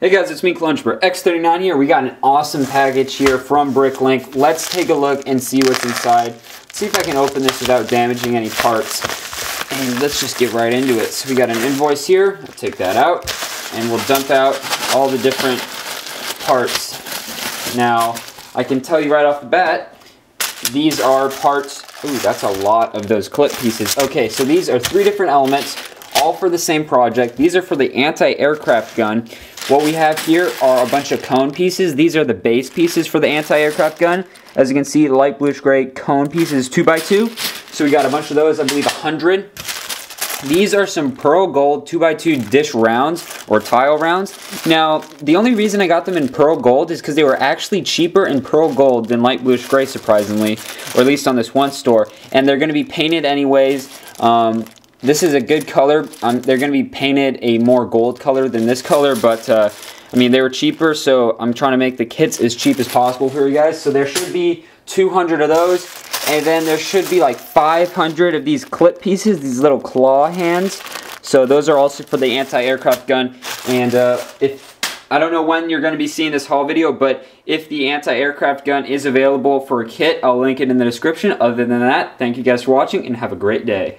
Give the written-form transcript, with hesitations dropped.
Hey guys, it's me, Lunchbur. X39 here. We got an awesome package here from BrickLink. Let's take a look and see what's inside. See if I can open this without damaging any parts. And let's just get right into it. So we got an invoice here. I'll take that out. And we'll dump out all the different parts. Now, I can tell you right off the bat, these are parts... Ooh, that's a lot of those clip pieces. Okay, so these are three different elements, all for the same project. These are for the anti-aircraft gun. What we have here are a bunch of cone pieces. These are the base pieces for the anti-aircraft gun. As you can see, light bluish-gray cone pieces, 2x2. So we got a bunch of those, I believe 100. These are some pearl gold 2x2 dish rounds or tile rounds. Now, the only reason I got them in pearl gold is because they were actually cheaper in pearl gold than light bluish-gray, surprisingly, or at least on this one store. And they're gonna be painted anyways. This is a good color. They're going to be painted a more gold color than this color, but I mean, they were cheaper, so I'm trying to make the kits as cheap as possible for you guys. So there should be 200 of those, and then there should be like 500 of these clip pieces, these little claw hands. So those are also for the anti-aircraft gun, and I don't know when you're going to be seeing this haul video, but if the anti-aircraft gun is available for a kit, I'll link it in the description. Other than that, thank you guys for watching, and have a great day.